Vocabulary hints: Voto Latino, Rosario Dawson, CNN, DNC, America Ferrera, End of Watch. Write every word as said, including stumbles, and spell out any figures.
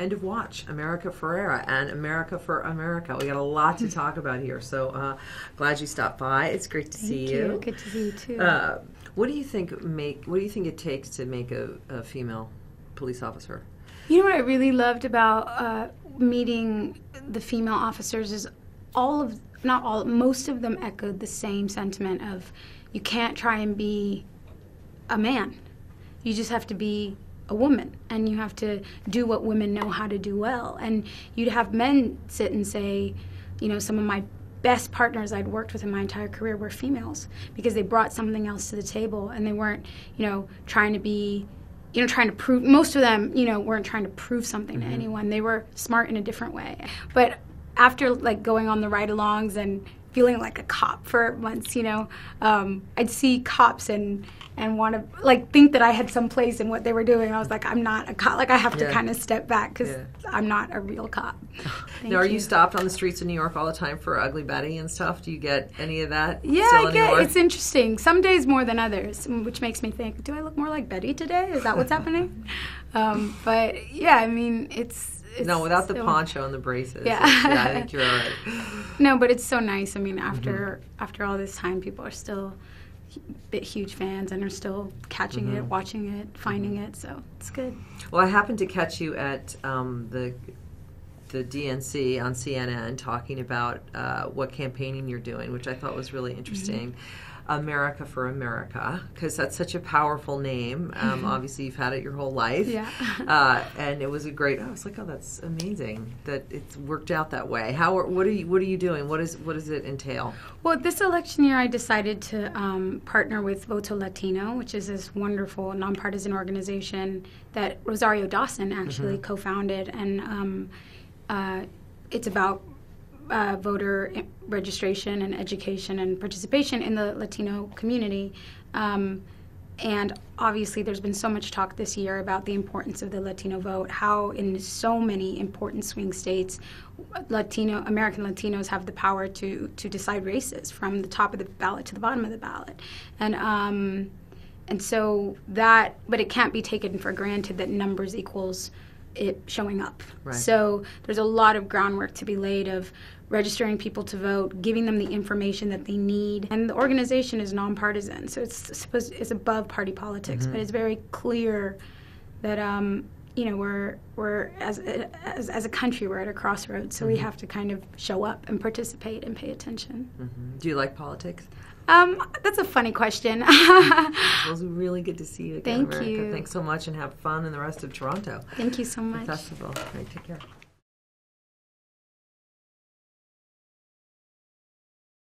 End of Watch, America Ferrera, and America for America. We got a lot to talk about here, so uh, glad you stopped by. It's great to Thank see you. you. Good to see you too. Uh, what do you think make? What do you think it takes to make a, a female police officer? You know what I really loved about uh, meeting the female officers is all of not all most of them echoed the same sentiment of you can't try and be a man. You just have to be a woman, and you have to do what women know how to do well. And you'd have men sit and say, you know, some of my best partners I'd worked with in my entire career were females because they brought something else to the table, and they weren't, you know, trying to be, you know, trying to prove, most of them, you know, weren't trying to prove something mm-hmm. to anyone. They were smart in a different way. But after, like, going on the ride-alongs and feeling like a cop for months, you know, um, I'd see cops and and want to, like, think that I had some place in what they were doing. I was like, I'm not a cop. Like, I have yeah. to kind of step back because yeah. I'm not a real cop. Now, are you. you stopped on the streets of New York all the time for Ugly Betty and stuff? Do you get any of that? Yeah, still I get it. It's interesting. Some days more than others, which makes me think, do I look more like Betty today? Is that what's happening? Um, but, yeah, I mean, it's... It's no, without the so, poncho and the braces. Yeah. yeah, I think you're all right. No, but it's so nice. I mean, after mm-hmm. after all this time, people are still bit huge fans and are still catching mm-hmm. it, watching it, finding it. So it's good. Well, I happened to catch you at um, the the D N C on C N N talking about uh, what campaigning you're doing, which I thought was really interesting. Mm-hmm. America for America, because that's such a powerful name. Um, obviously, you've had it your whole life. Yeah. uh, and it was a great. I was like, oh, that's amazing that it's worked out that way. How? Are, what are you? What are you doing? What is? What does it entail? Well, this election year, I decided to um, partner with Voto Latino, which is this wonderful nonpartisan organization that Rosario Dawson actually mm-hmm. co-founded, and um, uh, it's about. Uh, voter registration and education and participation in the Latino community. Um, and obviously there's been so much talk this year about the importance of the Latino vote, how in so many important swing states, Latino, American Latinos have the power to, to decide races from the top of the ballot to the bottom of the ballot. And, um, and so that, but it can't be taken for granted that numbers equals it showing up. Right. So there's a lot of groundwork to be laid of registering people to vote, giving them the information that they need, and the organization is nonpartisan, so it's supposed it's above party politics, mm-hmm. but it's very clear that um, you know we're we're as as as a country we're at a crossroads, so mm-hmm. we have to kind of show up and participate and pay attention. Mm-hmm. Do you like politics? Um, that's a funny question. Well, it was really good to see you again, Thank America. you. Thanks so much, and have fun in the rest of Toronto. Thank you so much. The festival. All right, take care.